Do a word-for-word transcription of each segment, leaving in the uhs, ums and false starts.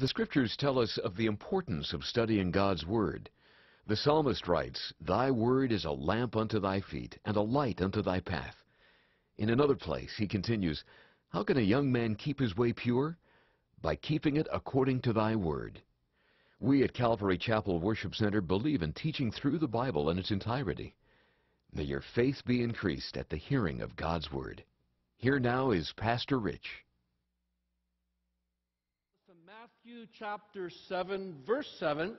The scriptures tell us of the importance of studying God's word. The psalmist writes, "Thy word is a lamp unto thy feet and a light unto thy path." In another place, he continues, "How can a young man keep his way pure? By keeping it according to thy word." We at Calvary Chapel Worship Center believe in teaching through the Bible in its entirety. May your faith be increased at the hearing of God's word. Here now is Pastor Rich. Matthew chapter seven, verse seven,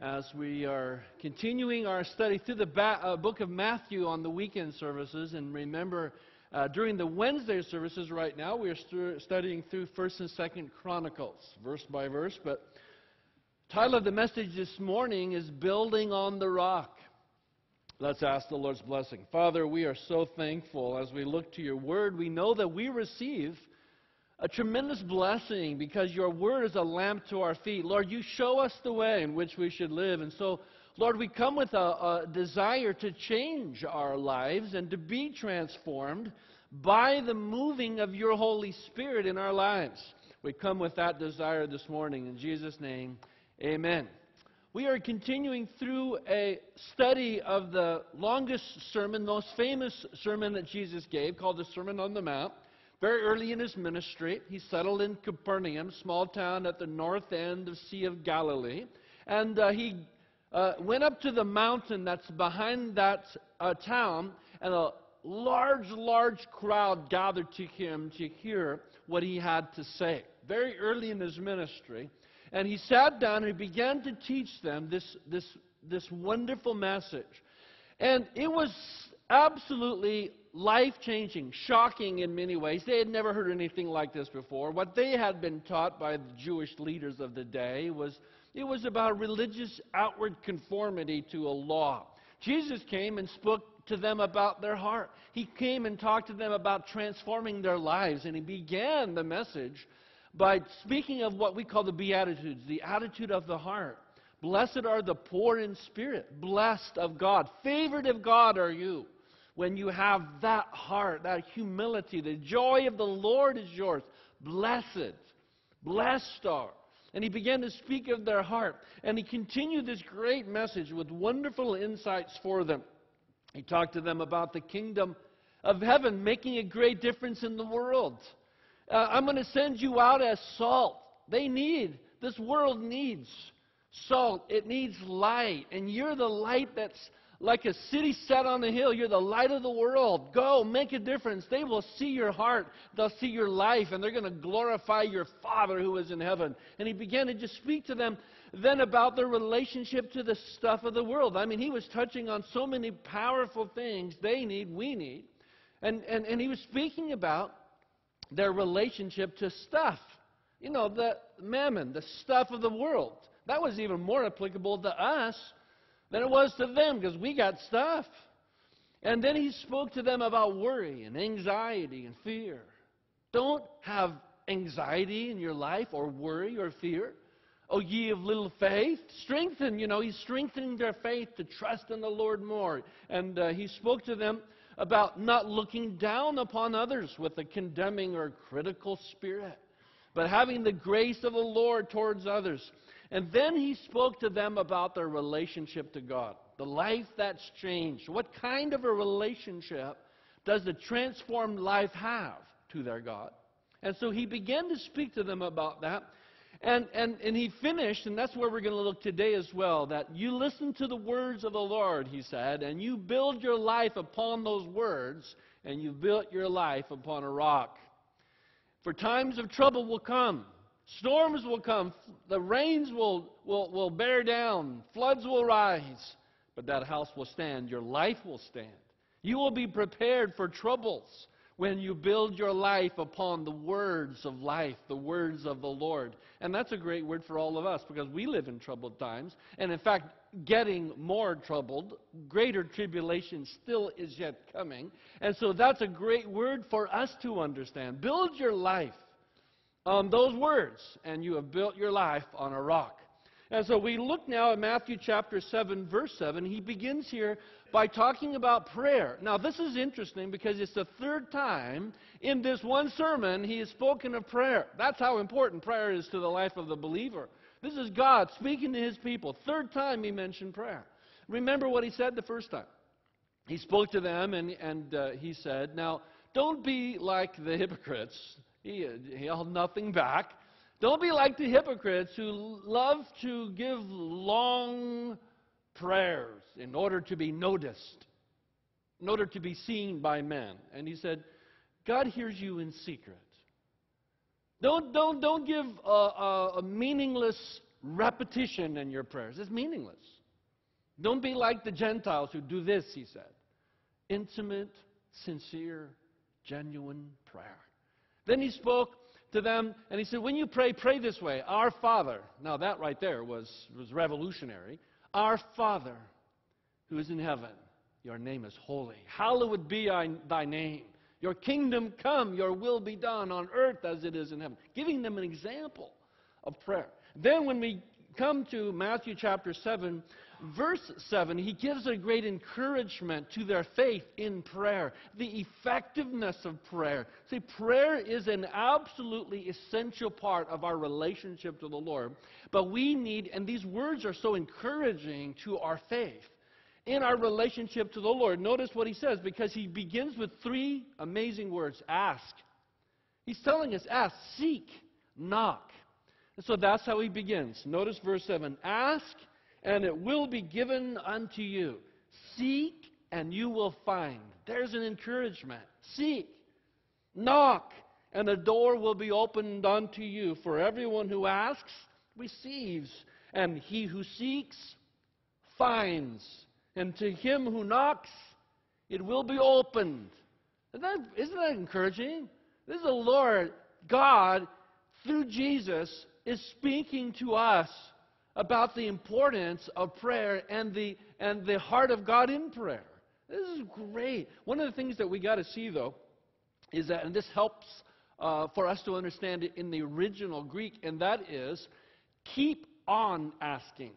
as we are continuing our study through the ba uh, book of Matthew on the weekend services. And remember, uh, during the Wednesday services right now, we are stu studying through first and second Chronicles, verse by verse. But the title of the message this morning is Building on the Rock. Let's ask the Lord's blessing. Father, we are so thankful as we look to your word. We know that we receive a tremendous blessing because your word is a lamp to our feet. Lord, you show us the way in which we should live. And so, Lord, we come with a, a desire to change our lives and to be transformed by the moving of your Holy Spirit in our lives. We come with that desire this morning. In Jesus' name, amen. We are continuing through a study of the longest sermon, the most famous sermon that Jesus gave, called the Sermon on the Mount. Very early in his ministry, he settled in Capernaum, small town at the north end of Sea of Galilee. And uh, he uh, went up to the mountain that's behind that uh, town, and a large, large crowd gathered to him to hear what he had to say. Very early in his ministry. And he sat down and he began to teach them this, this, this wonderful message. And it was absolutely life-changing, shocking in many ways. They had never heard anything like this before. What they had been taught by the Jewish leaders of the day was, it was about religious outward conformity to a law. Jesus came and spoke to them about their heart. He came and talked to them about transforming their lives, and he began the message by speaking of what we call the Beatitudes, the attitude of the heart. Blessed are the poor in spirit, blessed of God, favored of God are you. When you have that heart, that humility, the joy of the Lord is yours. Blessed, blessed are. And he began to speak of their heart. And he continued this great message with wonderful insights for them. He talked to them about the kingdom of heaven making a great difference in the world. Uh, I'm going to send you out as salt. They need, this world needs salt. It needs light. And you're the light that's like a city set on a hill. You're the light of the world. Go, make a difference. They will see your heart. They'll see your life, and they're going to glorify your Father who is in heaven. And he began to just speak to them then about their relationship to the stuff of the world. I mean, he was touching on so many powerful things they need, we need. And, and, and he was speaking about their relationship to stuff. You know, the mammon, the stuff of the world. That was even more applicable to us than it was to them, because we got stuff. And then he spoke to them about worry and anxiety and fear. Don't have anxiety in your life or worry or fear. O ye of little faith, strengthen, you know, he's strengthening their faith to trust in the Lord more. And uh, he spoke to them about not looking down upon others with a condemning or critical spirit, but having the grace of the Lord towards others. And then he spoke to them about their relationship to God, the life that's changed. What kind of a relationship does the transformed life have to their God? And so he began to speak to them about that. And, and, and he finished, and that's where we're going to look today as well, that you listen to the words of the Lord, he said, and you build your life upon those words, and you built your life upon a rock. For times of trouble will come. Storms will come, the rains will, will, will bear down, floods will rise, but that house will stand, your life will stand. You will be prepared for troubles when you build your life upon the words of life, the words of the Lord. And that's a great word for all of us, because we live in troubled times, and in fact, getting more troubled, greater tribulation still is yet coming. And so that's a great word for us to understand. Build your life on those words, and you have built your life on a rock. And so we look now at Matthew chapter seven, verse seven. He begins here by talking about prayer. Now, this is interesting because it's the third time in this one sermon he has spoken of prayer. That's how important prayer is to the life of the believer. This is God speaking to his people. Third time he mentioned prayer. Remember what he said the first time. He spoke to them and, and uh, he said, now, don't be like the hypocrites. He, he held nothing back. Don't be like the hypocrites who love to give long prayers in order to be noticed, in order to be seen by men. And he said, God hears you in secret. Don't, don't, don't give a, a, a meaningless repetition in your prayers. It's meaningless. Don't be like the Gentiles who do this, he said. Intimate, sincere, genuine prayer. Then he spoke to them and he said, when you pray, pray this way. Our Father. Now that right there was, was revolutionary. Our Father who is in heaven, your name is holy. Hallowed be thy name. Your kingdom come, your will be done on earth as it is in heaven. Giving them an example of prayer. Then when we come to Matthew chapter seven, verse seven, he gives a great encouragement to their faith in prayer, the effectiveness of prayer. See, prayer is an absolutely essential part of our relationship to the Lord, but we need, and these words are so encouraging to our faith, in our relationship to the Lord. Notice what he says, because he begins with three amazing words, ask. He's telling us, ask, seek, knock. And so that's how he begins. Notice verse seven, ask, and it will be given unto you. Seek, and you will find. There's an encouragement. Seek. Knock, and a door will be opened unto you. For everyone who asks, receives. And he who seeks, finds. And to him who knocks, it will be opened. Isn't that, isn't that encouraging? This is the Lord, God, through Jesus, is speaking to us about the importance of prayer and the and the heart of God in prayer. This is great. One of the things that we got to see, though, is that, and this helps uh, for us to understand it in the original Greek, and that is, keep on asking,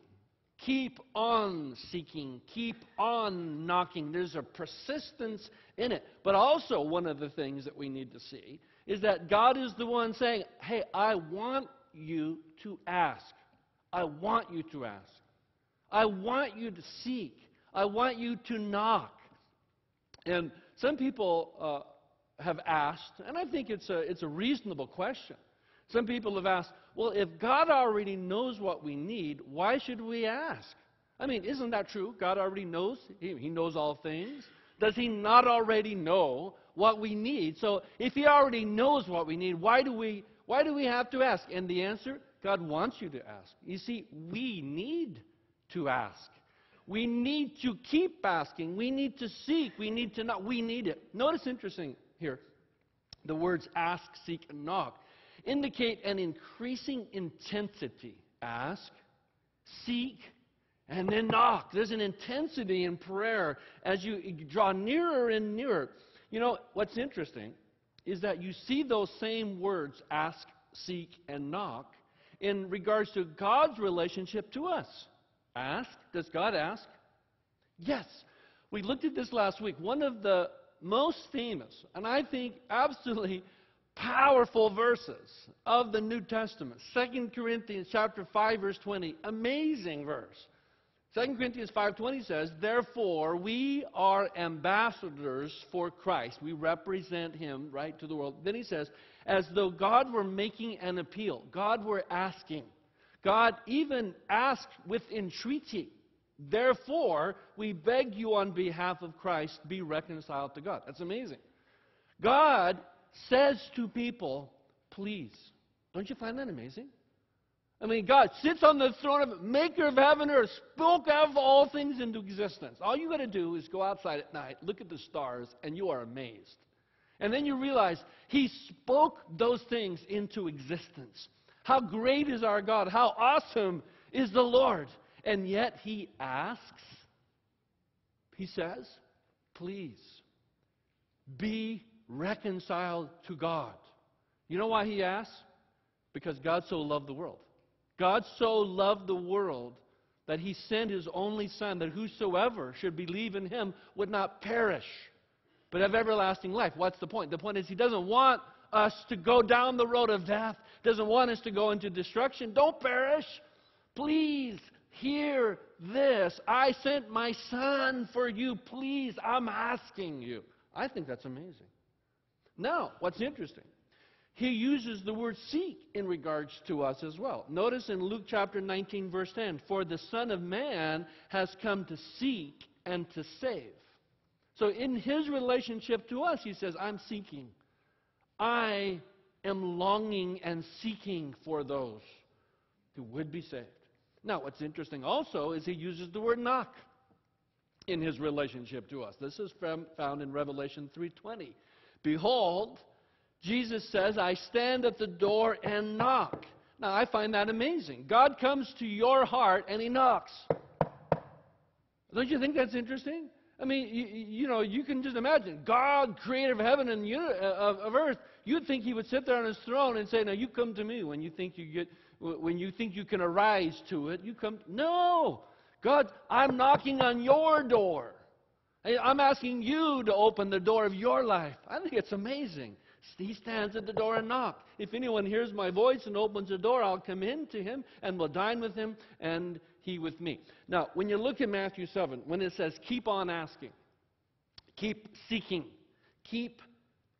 keep on seeking, keep on knocking. There's a persistence in it. But also, one of the things that we need to see is that God is the one saying, hey, I want you to ask. I want you to ask. I want you to seek. I want you to knock. And some people uh, have asked, and I think it's a, it's a reasonable question. Some people have asked, well, if God already knows what we need, why should we ask? I mean, isn't that true? God already knows. He, he knows all things. Does he not already know what we need? So if he already knows what we need, why do we, why do we have to ask? And the answer, God wants you to ask. You see, we need to ask. We need to keep asking. We need to seek. We need to knock. We need it. Notice, interesting here, the words ask, seek, and knock indicate an increasing intensity. Ask, seek, and then knock. There's an intensity in prayer as you draw nearer and nearer. You know, what's interesting is that you see those same words, ask, seek, and knock, in regards to God's relationship to us. Ask. Does God ask? Yes. We looked at this last week. One of the most famous, and I think absolutely powerful verses of the New Testament. Second Corinthians chapter five, verse twenty. Amazing verse. Second Corinthians five twenty says, therefore, we are ambassadors for Christ. We represent him right to the world. Then he says, as though God were making an appeal. God were asking. God even asked with entreaty. Therefore, we beg you on behalf of Christ, be reconciled to God. That's amazing. God says to people, please. Don't you find that amazing? I mean, God sits on the throne of maker of heaven and earth, spoke out of all things into existence. All you got to do is go outside at night, look at the stars, and you are amazed. And then you realize he spoke those things into existence. How great is our God? How awesome is the Lord? And yet he asks, he says, please be reconciled to God. You know why he asks? Because God so loved the world. God so loved the world that he sent his only Son, that whosoever should believe in him would not perish, but have everlasting life. What's the point? The point is he doesn't want us to go down the road of death, doesn't want us to go into destruction. Don't perish. Please hear this. I sent my Son for you. Please, I'm asking you. I think that's amazing. Now, what's interesting? He uses the word seek in regards to us as well. Notice in Luke chapter nineteen, verse ten, for the Son of Man has come to seek and to save. So in his relationship to us, he says, I'm seeking. I am longing and seeking for those who would be saved. Now, what's interesting also is he uses the word knock in his relationship to us. This is found in Revelation three twenty. Behold, Jesus says, I stand at the door and knock. Now, I find that amazing. God comes to your heart and he knocks. Don't you think that's interesting? I mean, you, you know, you can just imagine. God, creator of heaven and of, of earth, you'd think he would sit there on his throne and say, now you come to me when you think you get, when you think you can arise to it. You come. No, God, I'm knocking on your door. I'm asking you to open the door of your life. I think it's amazing. He stands at the door and knocks. If anyone hears my voice and opens the door, I'll come in to him and will dine with him and he with me. Now, when you look at Matthew seven, when it says keep on asking, keep seeking, keep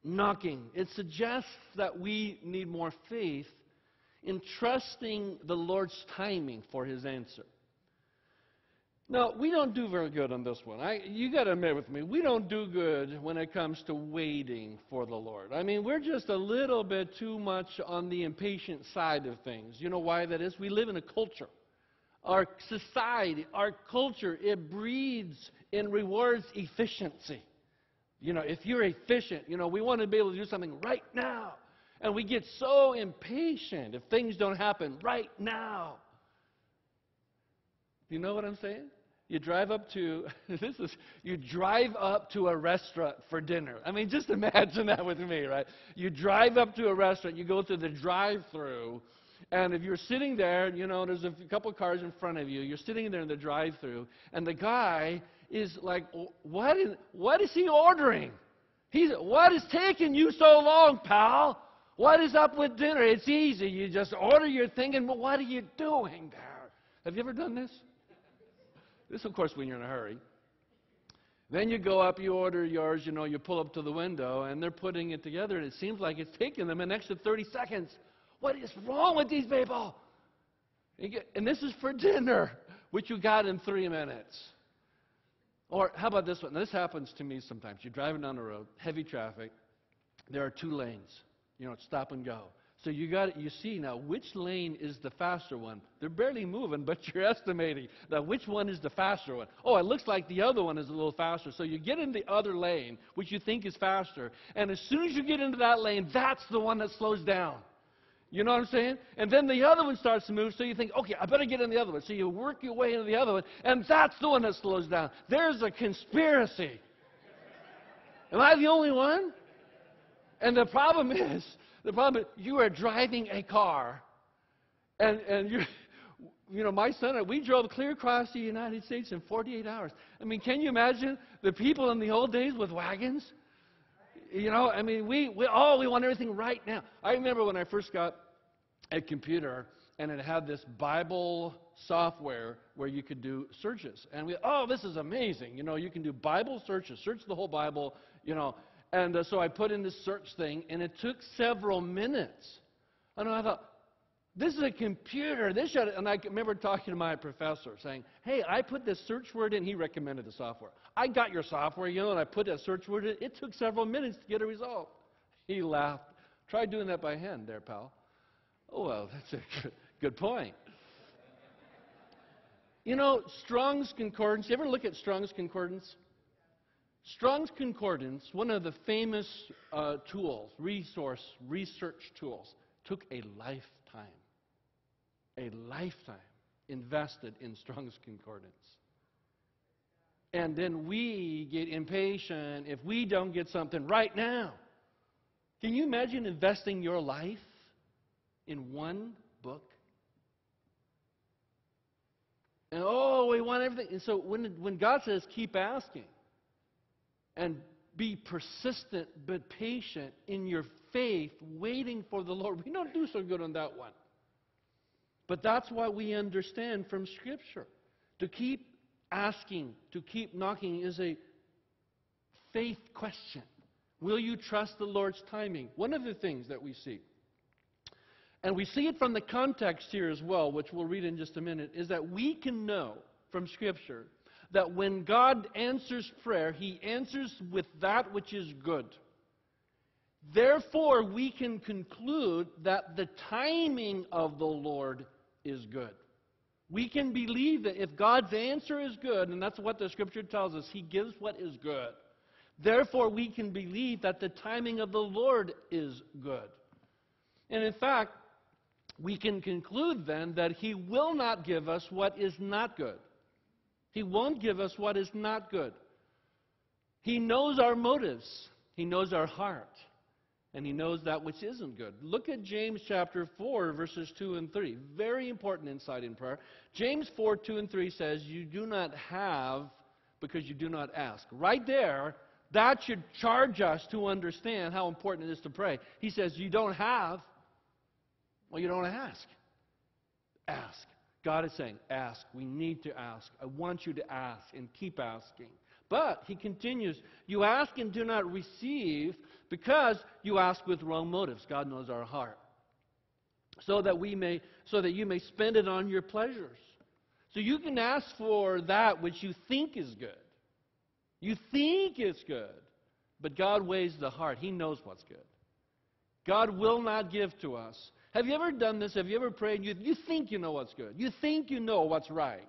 knocking, it suggests that we need more faith in trusting the Lord's timing for his answer. Now, we don't do very good on this one. I, you got to admit with me, we don't do good when it comes to waiting for the Lord. I mean, we're just a little bit too much on the impatient side of things. You know why that is? We live in a culture. Our society, our culture, it breeds and rewards efficiency. You know, if you're efficient, you know, we want to be able to do something right now. And we get so impatient if things don't happen right now. You know what I'm saying? You drive up to, this is, you drive up to a restaurant for dinner. I mean, just imagine that with me, right? You drive up to a restaurant, you go through the drive-through, and if you're sitting there, you know, there's a couple cars in front of you, you're sitting there in the drive-through, and the guy is like, what is, what is he ordering? He's, what is taking you so long, pal? What is up with dinner? It's easy. You just order your thing, and well, what are you doing there? Have you ever done this? This, of course, when you're in a hurry. Then you go up, you order yours, you know, you pull up to the window, and they're putting it together, and it seems like it's taking them an extra thirty seconds. What is wrong with these people? And, get, and this is for dinner, which you got in three minutes. Or how about this one? Now, this happens to me sometimes. You're driving down the road, heavy traffic. There are two lanes. You know, it's stop and go. So you got you see now which lane is the faster one. They're barely moving, but you're estimating now which one is the faster one. Oh, it looks like the other one is a little faster. So you get in the other lane, which you think is faster, and as soon as you get into that lane, that's the one that slows down. You know what I'm saying? And then the other one starts to move, so you think, okay, I better get in the other one. So you work your way into the other one, and that's the one that slows down. There's a conspiracy. Am I the only one? And the problem is. The problem is you are driving a car, and, and you you know, my son, we drove clear across the United States in forty-eight hours. I mean, can you imagine the people in the old days with wagons? You know, I mean, we, we oh, we want everything right now. I remember when I first got a computer, and it had this Bible software where you could do searches. And we, oh, this is amazing. You know, you can do Bible searches, search the whole Bible, you know. And uh, so I put in this search thing, and it took several minutes. And I thought, this is a computer. This should. And I remember talking to my professor, saying, hey, I put this search word in. He recommended the software. I got your software, you know, and I put that search word in. It took several minutes to get a result. He laughed. Try doing that by hand there, pal. Oh, well, that's a good, good point. You know, Strong's Concordance, you ever look at Strong's Concordance? Strong's Concordance, one of the famous uh, tools, resource, research tools, took a lifetime, a lifetime invested in Strong's Concordance. And then we get impatient if we don't get something right now. Can you imagine investing your life in one book? And oh, we want everything. And so when, when God says, keep asking and be persistent but patient in your faith, waiting for the Lord, we don't do so good on that one. But that's why we understand from Scripture. To keep asking, to keep knocking is a faith question. Will you trust the Lord's timing? One of the things that we see, and we see it from the context here as well, which we'll read in just a minute, is that we can know from Scripture that when God answers prayer, He answers with that which is good. Therefore, we can conclude that the timing of the Lord is good. We can believe that if God's answer is good, and that's what the Scripture tells us, He gives what is good. Therefore, we can believe that the timing of the Lord is good. And in fact, we can conclude then that He will not give us what is not good. He won't give us what is not good. He knows our motives. He knows our heart. And He knows that which isn't good. Look at James chapter four, verses two and three. Very important insight in prayer. James four, two and three says, you do not have because you do not ask. Right there, that should charge us to understand how important it is to pray. He says, you don't have, well, you don't ask. Ask. God is saying, ask. We need to ask. I want you to ask and keep asking. But, he continues, you ask and do not receive because you ask with wrong motives. God knows our heart. So that we may, so that you may spend it on your pleasures. So you can ask for that which you think is good. You think it's good. But God weighs the heart. He knows what's good. God will not give to us. Have you ever done this? Have you ever prayed? You, you think you know what's good. You think you know what's right.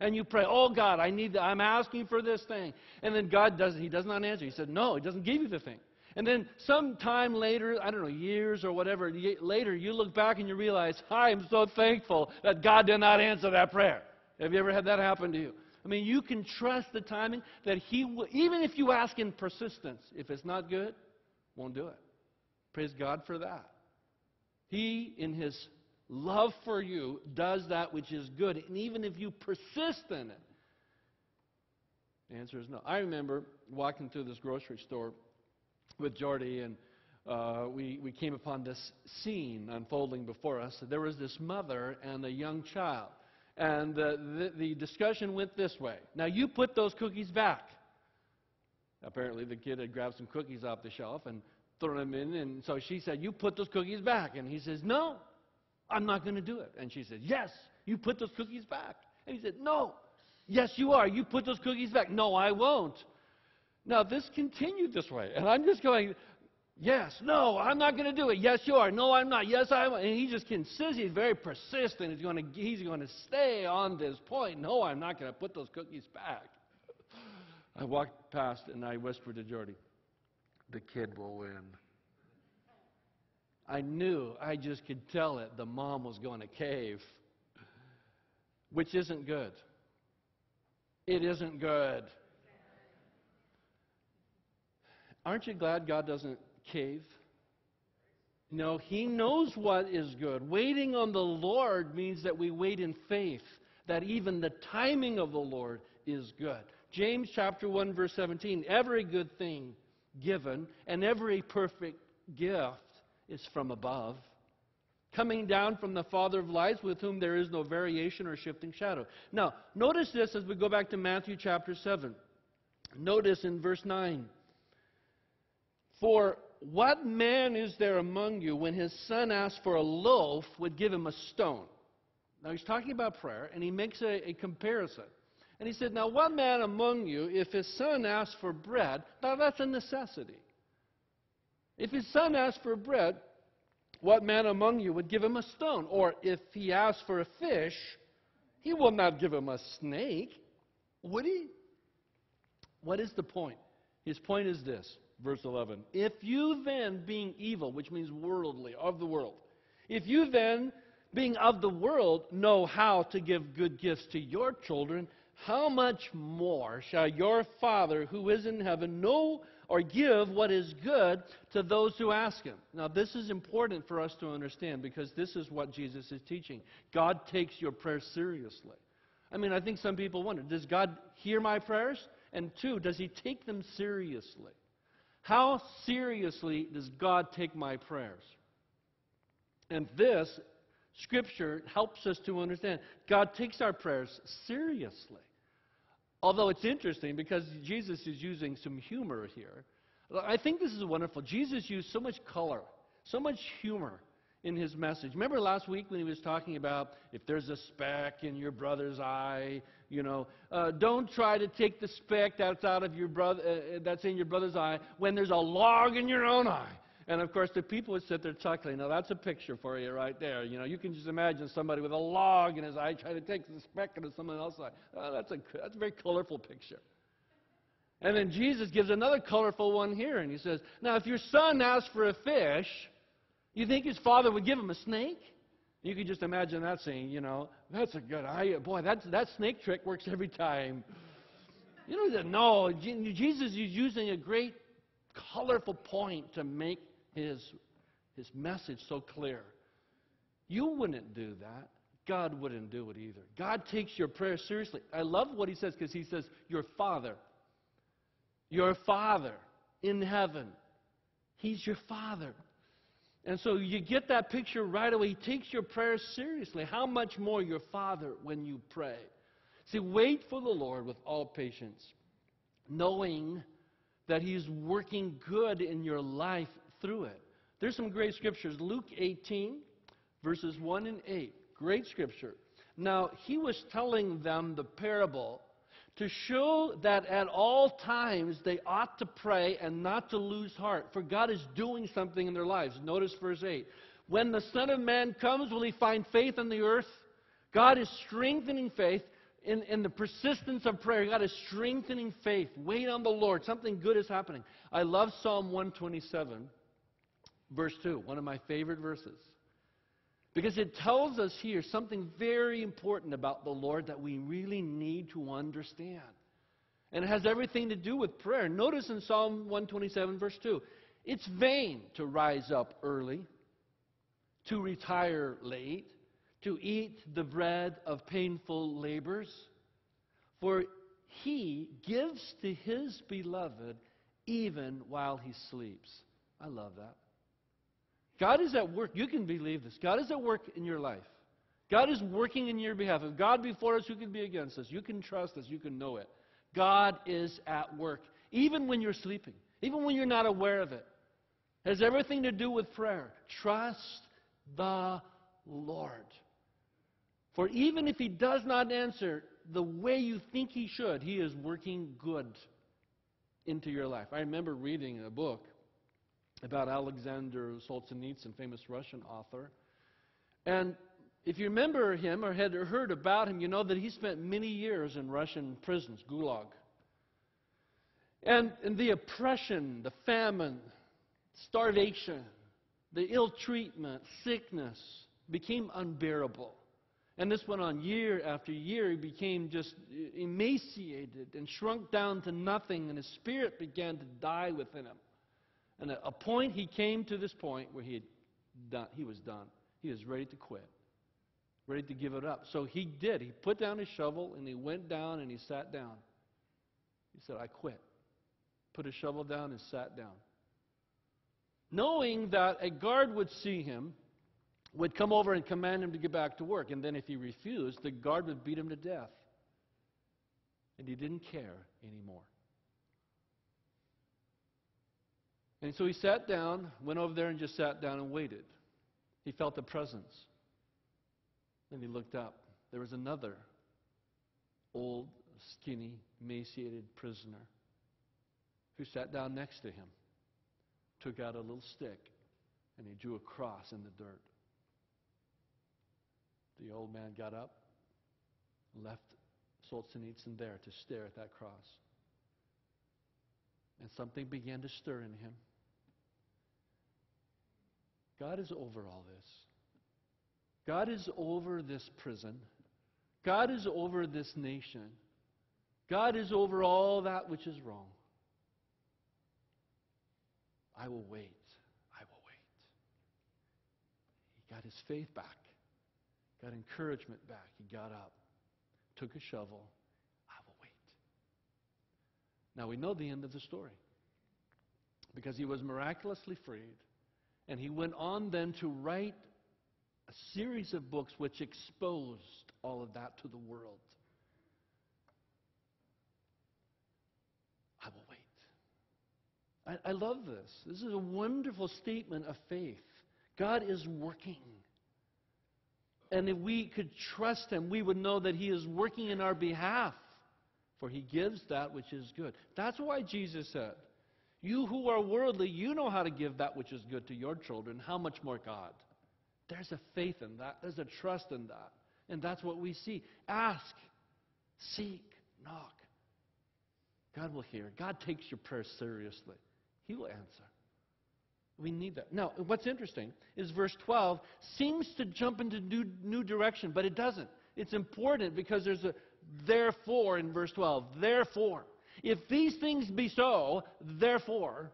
And you pray, oh God, I need the, I'm asking for this thing. And then God doesn't, He does not answer. He said, no, He doesn't give you the thing. And then sometime later, I don't know, years or whatever, later you look back and you realize, I am so thankful that God did not answer that prayer. Have you ever had that happen to you? I mean, you can trust the timing that He will, even if you ask in persistence, if it's not good, won't do it. Praise God for that. He, in His love for you, does that which is good. And even if you persist in it, the answer is no. I remember walking through this grocery store with Jordy, and uh, we, we came upon this scene unfolding before us. There was this mother and a young child. And uh, the, the discussion went this way. Now, you put those cookies back. Apparently, the kid had grabbed some cookies off the shelf and thrown them in. And so she said, you put those cookies back. And he says, no, I'm not going to do it. And she said, yes, you put those cookies back. And he said, no, yes, you are. You put those cookies back. No, I won't. Now, this continued this way. And I'm just going, yes, no, I'm not going to do it. Yes, you are. No, I'm not. Yes, I am. And he just insists. He's very persistent. He's going to, he's going to stay on this point. No, I'm not going to put those cookies back. I walked past and I whispered to Jordy, the kid will win. I knew, I just could tell it, the mom was going to cave, which isn't good. It isn't good. Aren't you glad God doesn't cave? No, He knows what is good. Waiting on the Lord means that we wait in faith, that even the timing of the Lord is good. James chapter one, verse seventeen, every good thing given and every perfect gift is from above, coming down from the Father of lights, with whom there is no variation or shifting shadow. Now, notice this as we go back to Matthew chapter seven. Notice in verse nine, for what man is there among you, when his son asks for a loaf, would give him a stone? Now, he's talking about prayer, and he makes a, a comparison. And he said, now, what man among you, if his son asks for bread, now that's a necessity. If his son asked for bread, what man among you would give him a stone? Or if he asked for a fish, he will not give him a snake, would he? What is the point? His point is this, verse eleven. If you then, being evil, which means worldly, of the world, if you then, being of the world, know how to give good gifts to your children, how much more shall your Father who is in heaven know or give what is good to those who ask Him? Now, this is important for us to understand because this is what Jesus is teaching. God takes your prayer seriously. I mean, I think some people wonder, does God hear my prayers? And two, does he take them seriously? How seriously does God take my prayers? And this Scripture helps us to understand God takes our prayers seriously. Although it's interesting because Jesus is using some humor here. I think this is wonderful. Jesus used so much color, so much humor in his message. Remember last week when he was talking about if there's a speck in your brother's eye, you know, uh, don't try to take the speck that's out of your brother uh, that's in your brother's eye when there's a log in your own eye. And, of course, the people would sit there chuckling. Now, that's a picture for you right there. You know, you can just imagine somebody with a log in his eye trying to take the speck out of someone else's eye. Oh, that's, a, that's a very colorful picture. And then Jesus gives another colorful one here, and he says, now, if your son asked for a fish, you think his father would give him a snake? You can just imagine that saying, you know, that's a good idea. Boy, that's, that snake trick works every time. You don't even know. Jesus is using a great colorful point to make His, his message so clear. You wouldn't do that. God wouldn't do it either. God takes your prayer seriously. I love what he says because he says, your Father, your Father in heaven, he's your Father. And so you get that picture right away. He takes your prayers seriously. How much more your Father when you pray? See, wait for the Lord with all patience, knowing that he's working good in your life through it. There's some great scriptures. Luke eighteen, verses one and eight. Great scripture. Now, he was telling them the parable to show that at all times they ought to pray and not to lose heart, for God is doing something in their lives. Notice verse eight. When the Son of Man comes, will he find faith on the earth? God is strengthening faith. In, in the persistence of prayer, God is strengthening faith. Wait on the Lord. Something good is happening. I love Psalm one twenty-seven, verse two, one of my favorite verses. Because it tells us here something very important about the Lord that we really need to understand. And it has everything to do with prayer. Notice in Psalm one twenty-seven, verse two, it's vain to rise up early, to retire late, to eat the bread of painful labors, for he gives to his beloved even while he sleeps. I love that. God is at work. You can believe this. God is at work in your life. God is working in your behalf. If God be for us, who can be against us? You can trust us. You can know it. God is at work, even when you're sleeping, even when you're not aware of it. It has everything to do with prayer. Trust the Lord. For even if he does not answer the way you think he should, he is working good into your life. I remember reading a book about Alexander Solzhenitsyn, famous Russian author. And if you remember him or had heard about him, you know that he spent many years in Russian prisons, Gulag. And, and the oppression, the famine, starvation, the ill treatment, sickness became unbearable. And this went on year after year. He became just emaciated and shrunk down to nothing, and his spirit began to die within him. And at a point, he came to this point where he had done, he was done. He was ready to quit, ready to give it up. So he did. He put down his shovel, and he went down, and he sat down. He said, I quit. Put his shovel down and sat down. Knowing that a guard would see him, would come over and command him to get back to work. And then if he refused, the guard would beat him to death. And he didn't care anymore. And so he sat down, went over there and just sat down and waited. He felt the presence. Then he looked up. There was another old, skinny, emaciated prisoner who sat down next to him, took out a little stick, and he drew a cross in the dirt. The old man got up, left Solzhenitsyn there to stare at that cross. And something began to stir in him. God is over all this. God is over this prison. God is over this nation. God is over all that which is wrong. I will wait. I will wait. He got his faith back. Got encouragement back. He got up. took a shovel. I will wait. Now we know the end of the story, because he was miraculously freed, and he went on then to write a series of books which exposed all of that to the world. I will wait. I, I love this. This is a wonderful statement of faith. God is working. And if we could trust Him, we would know that He is working in our behalf, for He gives that which is good. That's why Jesus said, you who are worldly, you know how to give that which is good to your children. How much more God? There's a faith in that. There's a trust in that. And that's what we see. Ask, seek, knock. God will hear. God takes your prayer seriously. He will answer. We need that. Now, what's interesting is verse twelve seems to jump into new, new direction, but it doesn't. It's important because there's a therefore in verse twelve. Therefore. If these things be so, therefore.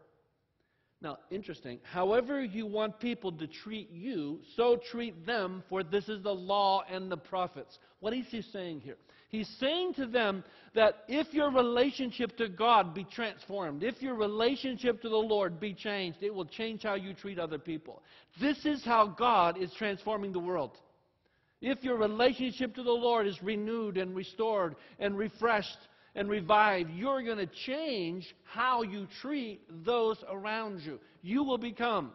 Now, interesting. However you want people to treat you, so treat them, for this is the law and the prophets. What is he saying here? He's saying to them that if your relationship to God be transformed, if your relationship to the Lord be changed, it will change how you treat other people. This is how God is transforming the world. If your relationship to the Lord is renewed and restored and refreshed and revived, you're going to change how you treat those around you. You will become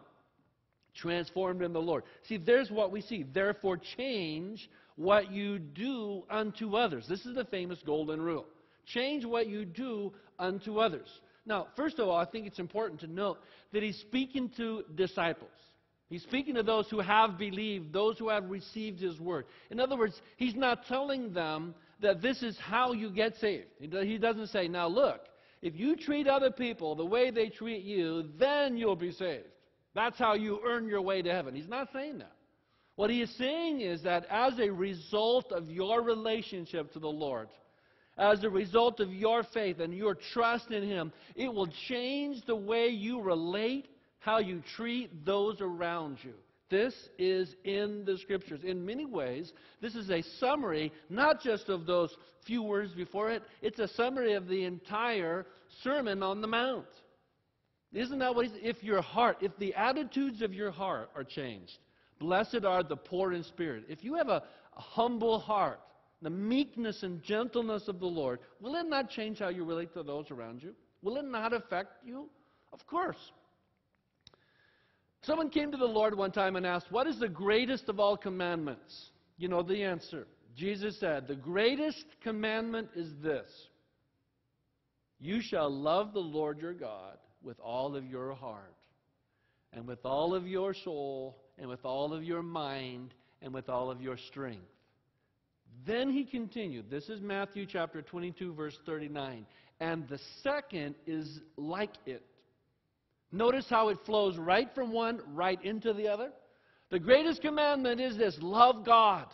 transformed in the Lord. See, there's what we see. Therefore, change what you do unto others. This is the famous golden rule. Change what you do unto others. Now, first of all, I think it's important to note that he's speaking to disciples. He's speaking to those who have believed, those who have received his word. In other words, he's not telling them that this is how you get saved. He doesn't say, now look, if you treat other people the way they treat you, then you'll be saved. That's how you earn your way to heaven. He's not saying that. What he is saying is that as a result of your relationship to the Lord, as a result of your faith and your trust in Him, it will change the way you relate, how you treat those around you. This is in the Scriptures. In many ways, this is a summary, not just of those few words before it, it's a summary of the entire Sermon on the Mount. Isn't that what he's, if your heart, if the attitudes of your heart are changed, blessed are the poor in spirit. If you have a, a humble heart, the meekness and gentleness of the Lord, will it not change how you relate to those around you? Will it not affect you? Of course. Someone came to the Lord one time and asked, what is the greatest of all commandments? You know the answer. Jesus said, the greatest commandment is this. You shall love the Lord your God with all of your heart and with all of your soul and with all of your mind and with all of your strength. Then he continued. This is Matthew chapter twenty-two, verse thirty-nine. And the second is like it. Notice how it flows right from one, right into the other. The greatest commandment is this, love God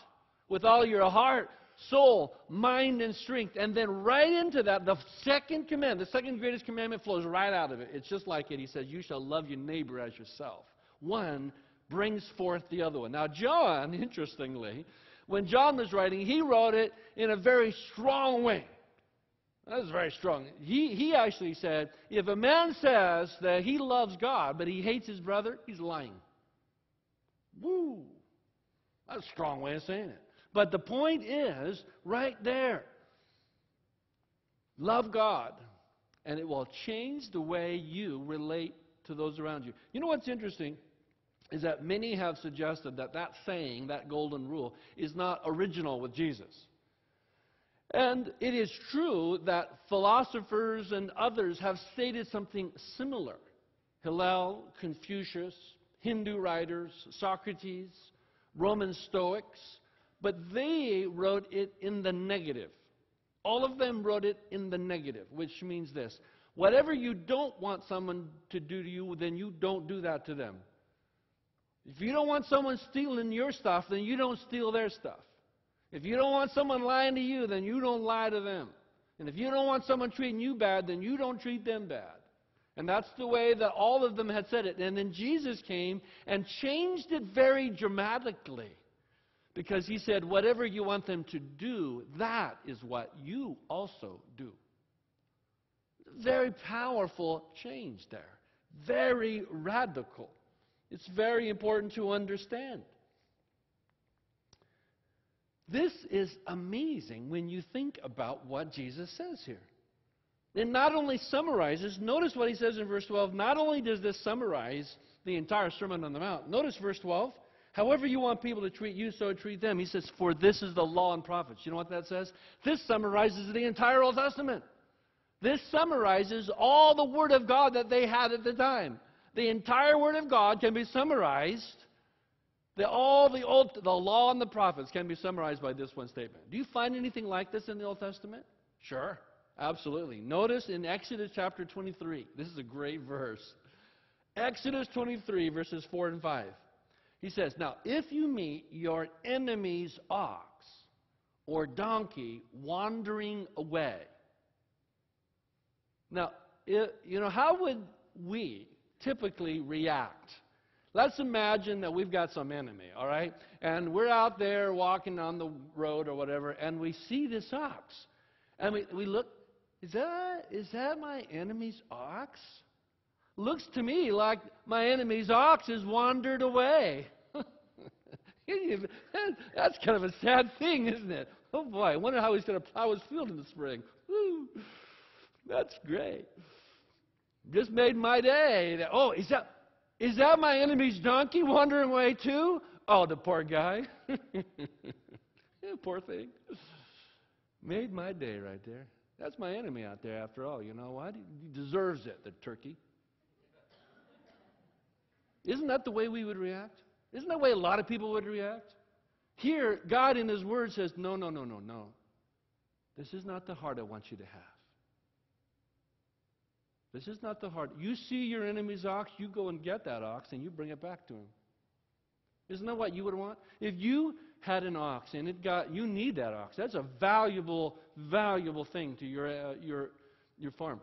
with all your heart, soul, mind, and strength. And then right into that, the second command, the second greatest commandment flows right out of it. It's just like it. He says, you shall love your neighbor as yourself. One brings forth the other one. Now, John, interestingly, when John was writing, he wrote it in a very strong way. That was very strong. He, he actually said, if a man says that he loves God, but he hates his brother, he's lying. Woo! That's a strong way of saying it. But the point is, right there, love God, and it will change the way you relate to those around you. You know what's interesting is that many have suggested that that saying, that golden rule, is not original with Jesus. And it is true that philosophers and others have stated something similar. Hillel, Confucius, Hindu writers, Socrates, Roman Stoics, but they wrote it in the negative. All of them wrote it in the negative, which means this. Whatever you don't want someone to do to you, then you don't do that to them. If you don't want someone stealing your stuff, then you don't steal their stuff. If you don't want someone lying to you, then you don't lie to them. And if you don't want someone treating you bad, then you don't treat them bad. And that's the way that all of them had said it. And then Jesus came and changed it very dramatically. Because he said, whatever you want them to do, that is what you also do. Very powerful change there. Very radical. It's very important to understand. This is amazing when you think about what Jesus says here. It not only summarizes, notice what he says in verse twelve, not only does this summarize the entire Sermon on the Mount, notice verse twelve, however you want people to treat you, so treat them. He says, for this is the law and prophets. You know what that says? This summarizes the entire Old Testament. This summarizes all the Word of God that they had at the time. The entire Word of God can be summarized. The, all the old, the law and the prophets can be summarized by this one statement. Do you find anything like this in the Old Testament? Sure, absolutely. Notice in Exodus chapter twenty-three. This is a great verse. Exodus twenty-three, verses four and five. He says, now, if you meet your enemy's ox or donkey wandering away. Now, if, you know, how would we typically react? Let's imagine that we've got some enemy, all right? And we're out there walking on the road or whatever, and we see this ox. And we, we look, is that, is that my enemy's ox? Looks to me like my enemy's ox has wandered away. That's kind of a sad thing, isn't it? Oh, boy, I wonder how he's going to plow his field in the spring. Woo. That's great. Just made my day. Oh, is that... Is that my enemy's donkey wandering away too? Oh, the poor guy. Yeah, poor thing. Made my day right there. That's my enemy out there after all. You know what? He deserves it, the turkey. Isn't that the way we would react? Isn't that the way a lot of people would react? Here, God in His Word says, no, no, no, no, no. This is not the heart I want you to have. This is not the heart. You see your enemy's ox, you go and get that ox, and you bring it back to him. Isn't that what you would want? If you had an ox and it got, you need that ox. That's a valuable, valuable thing to your uh, your your farm.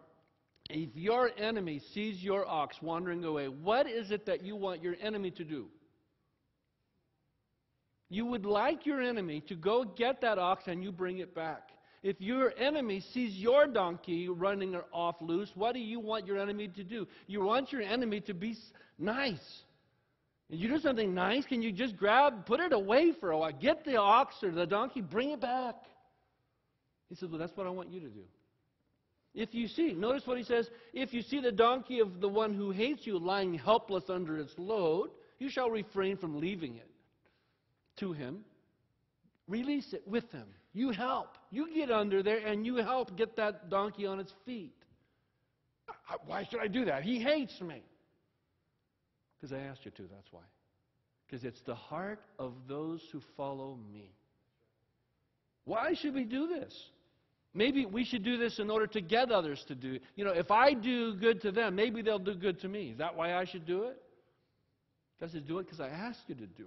If your enemy sees your ox wandering away, what is it that you want your enemy to do? You would like your enemy to go get that ox and you bring it back. If your enemy sees your donkey running off loose, what do you want your enemy to do? You want your enemy to be nice. If you do something nice, can you just grab, put it away for a while, get the ox or the donkey, bring it back? He says, well, that's what I want you to do. If you see, notice what he says, if you see the donkey of the one who hates you lying helpless under its load, you shall refrain from leaving it to him. Release it with him. You help. You get under there and you help get that donkey on its feet. Why should I do that? He hates me. Because I asked you to, that's why. Because it's the heart of those who follow me. Why should we do this? Maybe we should do this in order to get others to do. You know, if I do good to them, maybe they'll do good to me. Is that why I should do it? Because I do it because I asked you to do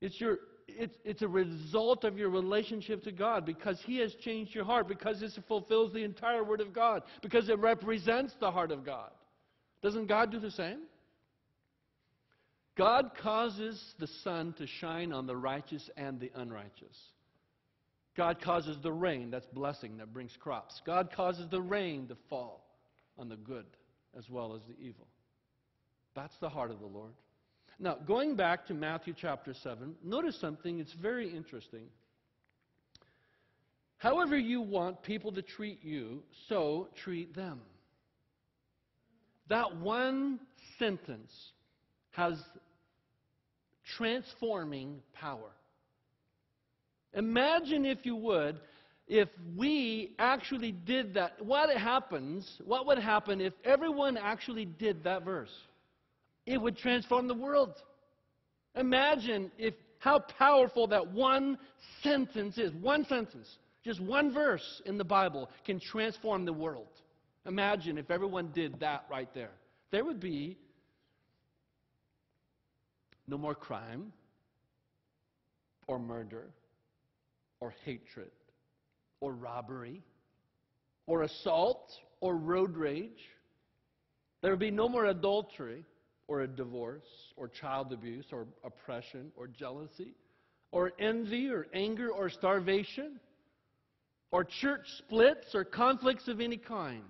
it. It's your... It's, it's a result of your relationship to God because He has changed your heart, because this fulfills the entire Word of God, because it represents the heart of God. Doesn't God do the same? God causes the sun to shine on the righteous and the unrighteous. God causes the rain, that's blessing, that brings crops. God causes the rain to fall on the good as well as the evil. That's the heart of the Lord. Now, going back to Matthew chapter seven, notice something. It's very interesting. However you want people to treat you, so treat them. That one sentence has transforming power. Imagine, if you would, if we actually did that. What happens, what would happen if everyone actually did that verse? It would transform the world. Imagine if how powerful that one sentence is. One sentence, just one verse in the Bible can transform the world. Imagine if everyone did that right there. There would be no more crime or murder or hatred or robbery or assault or road rage. There would be no more adultery, or a divorce, or child abuse, or oppression, or jealousy. or envy or anger or starvation or church splits or conflicts of any kind.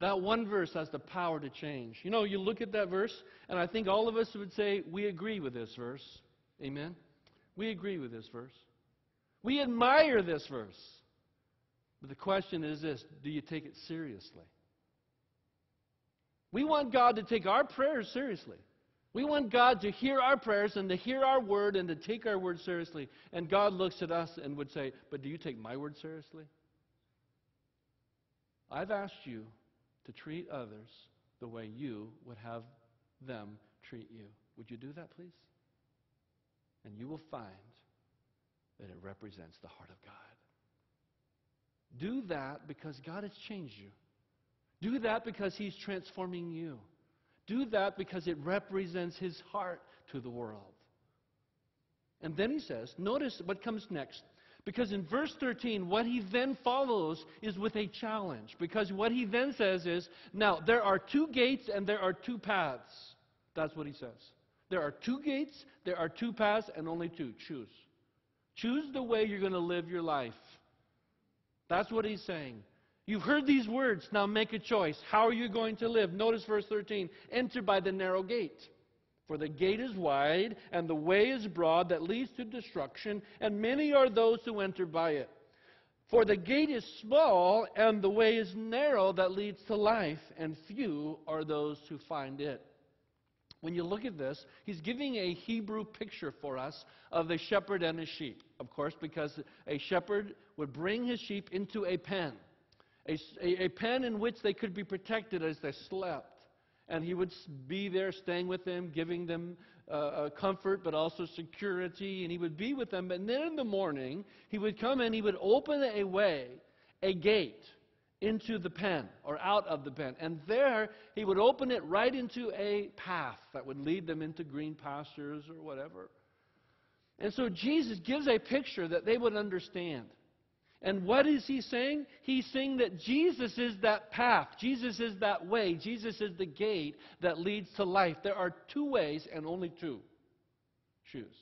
That one verse has the power to change. You know, you look at that verse, and I think all of us would say, we agree with this verse. Amen? We agree with this verse. We admire this verse. But the question is this, do you take it seriously? We want God to take our prayers seriously. We want God to hear our prayers and to hear our word and to take our word seriously. And God looks at us and would say, but do you take my word seriously? I've asked you to treat others the way you would have them treat you. Would you do that, please? And you will find that it represents the heart of God. Do that because God has changed you. Do that because He's transforming you. Do that because it represents His heart to the world. And then he says, notice what comes next. Because in verse thirteen, what he then follows is with a challenge. Because what he then says is, now, there are two gates and there are two paths. That's what he says. There are two gates, there are two paths, and only two. Choose. Choose the way you're going to live your life. That's what he's saying. You've heard these words, now make a choice. How are you going to live? Notice verse thirteen. Enter by the narrow gate. For the gate is wide, and the way is broad that leads to destruction, and many are those who enter by it. For the gate is small, and the way is narrow that leads to life, and few are those who find it. When you look at this, he's giving a Hebrew picture for us of a shepherd and his sheep. Of course, because a shepherd would bring his sheep into a pen, a, a, a pen in which they could be protected as they slept. And he would be there staying with them, giving them uh, comfort, but also security. And he would be with them. And then in the morning, he would come and he would open a way, a gate, into the pen or out of the pen. And there, he would open it right into a path that would lead them into green pastures or whatever. And so Jesus gives a picture that they would understand. And what is he saying? He's saying that Jesus is that path. Jesus is that way. Jesus is the gate that leads to life. There are two ways and only two. Choose.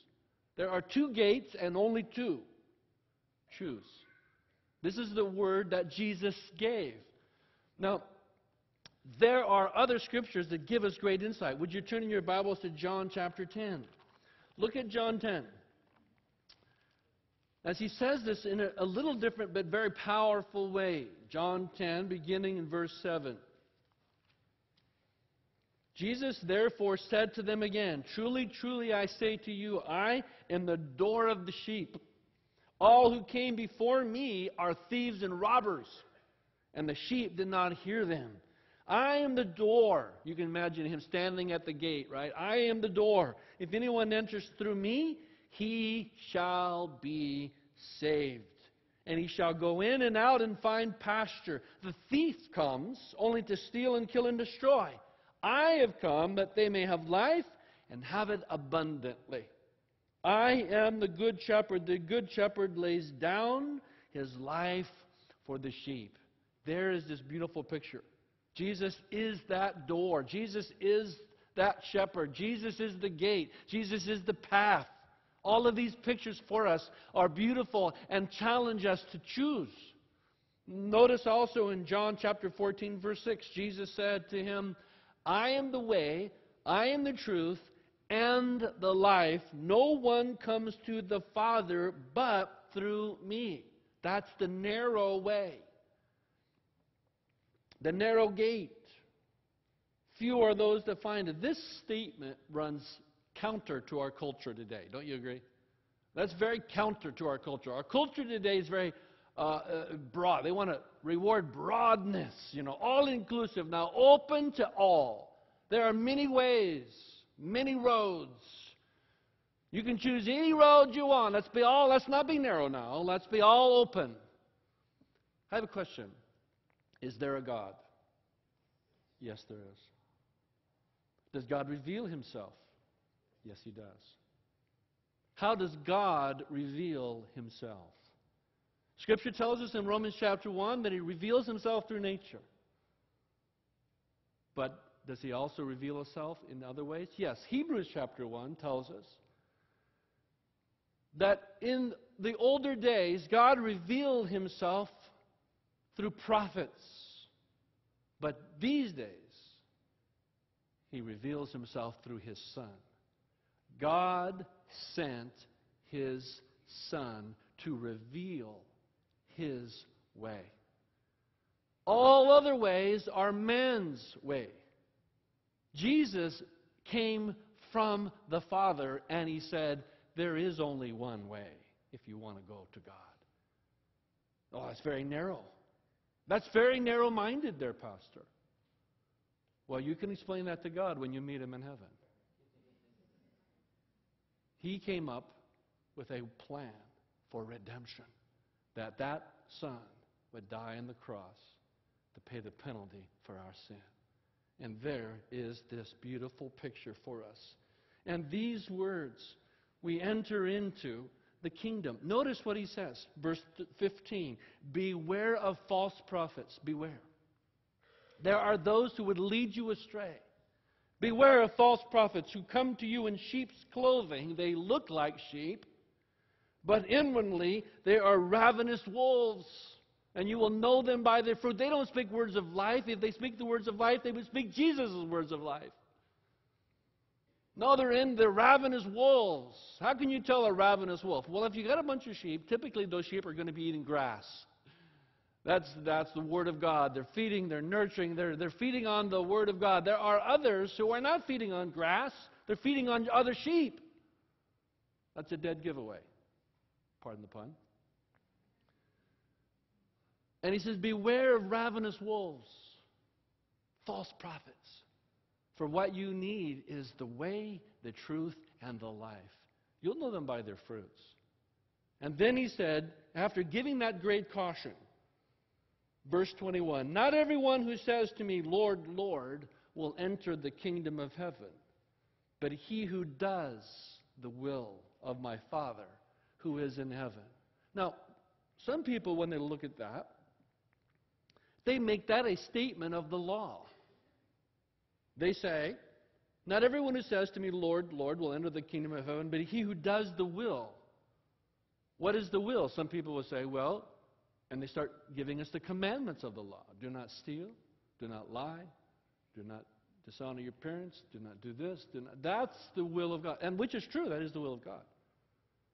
There are two gates and only two. Choose. This is the word that Jesus gave. Now, there are other scriptures that give us great insight. Would you turn in your Bibles to John chapter ten? Look at John ten. As he says this in a, a little different but very powerful way. John ten, beginning in verse seven. Jesus therefore said to them again, truly, truly, I say to you, I am the door of the sheep. All who came before me are thieves and robbers, and the sheep did not hear them. I am the door. You can imagine him standing at the gate, right? I am the door. If anyone enters through me, he shall be saved, and he shall go in and out and find pasture. The thief comes only to steal and kill and destroy. I have come that they may have life and have it abundantly. I am the good shepherd. The good shepherd lays down his life for the sheep. There is this beautiful picture. Jesus is that door. Jesus is that shepherd. Jesus is the gate. Jesus is the path. All of these pictures for us are beautiful and challenge us to choose. Notice also in John chapter fourteen, verse six, Jesus said to him, I am the way, I am the truth, and the life. No one comes to the Father but through me. That's the narrow way. The narrow gate. Few are those that find it. This statement runs counter to our culture today. Don't you agree? That's very counter to our culture. Our culture today is very uh, uh, broad. They want to reward broadness, you know, all-inclusive. Now, open to all. There are many ways, many roads. You can choose any road you want. Let's be all, let's not be narrow now. Let's be all open. I have a question. Is there a God? Yes, there is. Does God reveal himself? Yes, he does. How does God reveal himself? Scripture tells us in Romans chapter one that he reveals himself through nature. But does he also reveal himself in other ways? Yes. Hebrews chapter one tells us that in the older days, God revealed himself through prophets. But these days, he reveals himself through his Son. God sent his Son to reveal his way. All other ways are man's way. Jesus came from the Father, and he said, there is only one way if you want to go to God. Oh, that's very narrow. That's very narrow-minded there, Pastor. Well, you can explain that to God when you meet him in heaven. He came up with a plan for redemption, that that Son would die on the cross to pay the penalty for our sin. And there is this beautiful picture for us. And these words, we enter into the kingdom. Notice what he says, verse fifteen. Beware of false prophets. Beware. There are those who would lead you astray. Beware of false prophets who come to you in sheep's clothing. They look like sheep, but inwardly they are ravenous wolves. And you will know them by their fruit. They don't speak words of life. If they speak the words of life, they would speak Jesus' words of life. No, they're in the ravenous wolves. How can you tell a ravenous wolf? Well, if you got a bunch of sheep, typically those sheep are going to be eating grass. That's, that's the Word of God. They're feeding, they're nurturing, they're, they're feeding on the Word of God. There are others who are not feeding on grass. They're feeding on other sheep. That's a dead giveaway. Pardon the pun. And he says, beware of ravenous wolves, false prophets. For what you need is the way, the truth, and the life. You'll know them by their fruits. And then he said, after giving that great caution, verse twenty-one, not everyone who says to me, Lord, Lord, will enter the kingdom of heaven, but he who does the will of my Father who is in heaven. Now, some people, when they look at that, they make that a statement of the law. They say, not everyone who says to me, Lord, Lord, will enter the kingdom of heaven, but he who does the will. What is the will? Some people will say, well, and they start giving us the commandments of the law. Do not steal, do not lie, do not dishonor your parents, do not do this. Do not. That's the will of God, and which is true, that is the will of God.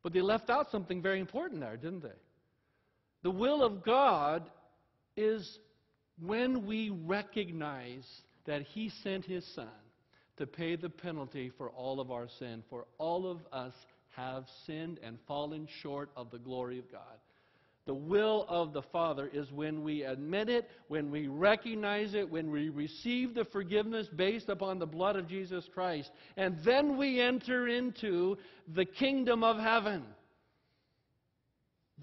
But they left out something very important there, didn't they? The will of God is when we recognize that he sent his Son to pay the penalty for all of our sin, for all of us have sinned and fallen short of the glory of God. The will of the Father is when we admit it, when we recognize it, when we receive the forgiveness based upon the blood of Jesus Christ. And then we enter into the kingdom of heaven.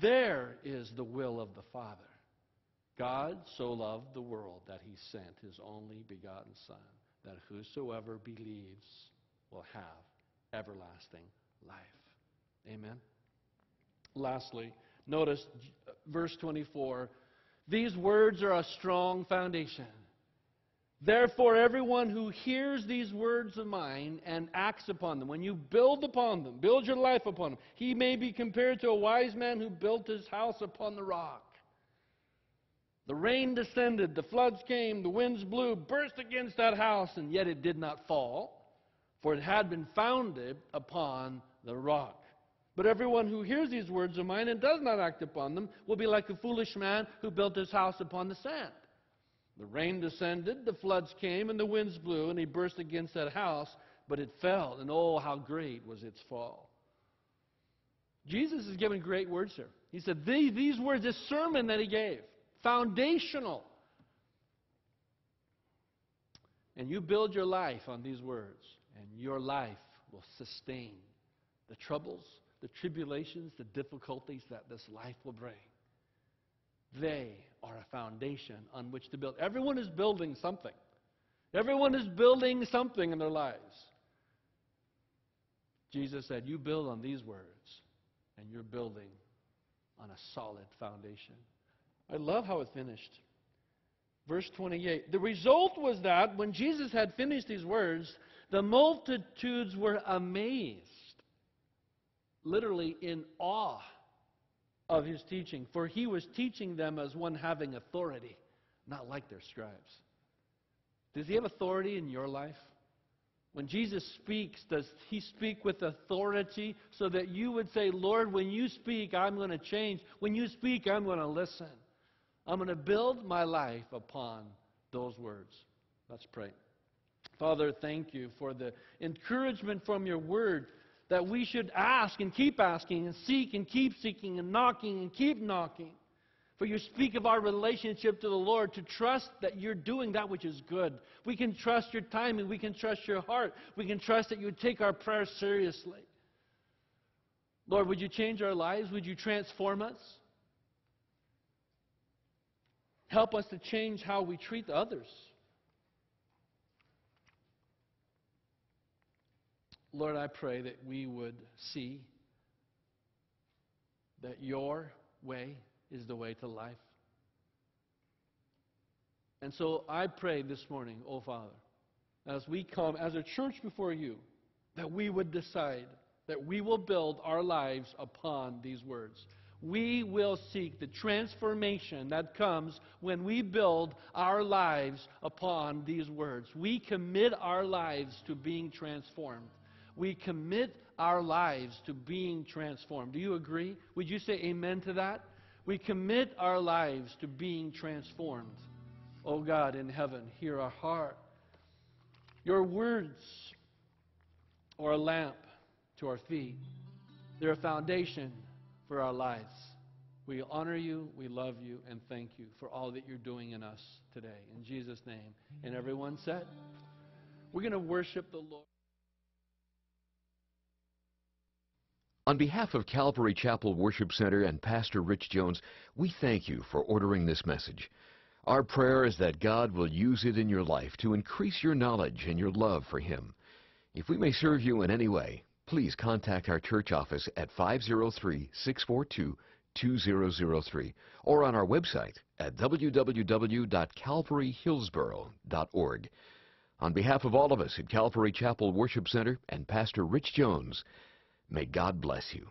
There is the will of the Father. God so loved the world that he sent his only begotten Son, that whosoever believes will have everlasting life. Amen? Lastly, notice verse twenty-four. These words are a strong foundation. Therefore, everyone who hears these words of mine and acts upon them, when you build upon them, build your life upon them, he may be compared to a wise man who built his house upon the rock. The rain descended, the floods came, the winds blew, burst against that house, and yet it did not fall, for it had been founded upon the rock. But everyone who hears these words of mine and does not act upon them will be like a foolish man who built his house upon the sand. The rain descended, the floods came, and the winds blew, and he burst against that house, but it fell, and oh, how great was its fall. Jesus is giving great words here. He said, these, these words, this sermon that he gave, foundational. And you build your life on these words, and your life will sustain the troubles, the tribulations, the difficulties that this life will bring. They are a foundation on which to build. Everyone is building something. Everyone is building something in their lives. Jesus said, you build on these words, and you're building on a solid foundation. I love how it finished. Verse twenty-eight. The result was that when Jesus had finished these words, the multitudes were amazed literally in awe of his teaching, for he was teaching them as one having authority, not like their scribes. Does he have authority in your life? When Jesus speaks, does he speak with authority so that you would say, Lord, when you speak, I'm going to change. When you speak, I'm going to listen. I'm going to build my life upon those words. Let's pray. Father, thank you for the encouragement from your word that we should ask and keep asking and seek and keep seeking and knocking and keep knocking. For you speak of our relationship to the Lord, to trust that you're doing that which is good. We can trust your timing. We can trust your heart. We can trust that you would take our prayers seriously. Lord, would you change our lives? Would you transform us? Help us to change how we treat others. Lord, I pray that we would see that your way is the way to life. And so I pray this morning, oh Father, as we come as a church before you, that we would decide that we will build our lives upon these words. We will seek the transformation that comes when we build our lives upon these words. We commit our lives to being transformed. We commit our lives to being transformed. Do you agree? Would you say amen to that? We commit our lives to being transformed. Oh God in heaven, hear our heart. Your words are a lamp to our feet. They're a foundation for our lives. We honor you, we love you, and thank you for all that you're doing in us today. In Jesus' name. And everyone said, we're going to worship the Lord. On behalf of Calvary Chapel Worship Center and Pastor Rich Jones, we thank you for ordering this message. Our prayer is that God will use it in your life to increase your knowledge and your love for Him. If we may serve you in any way, please contact our church office at five oh three, six four two, two thousand three or on our website at w w w dot calvary hillsboro dot org. On behalf of all of us at Calvary Chapel Worship Center and Pastor Rich Jones, may God bless you.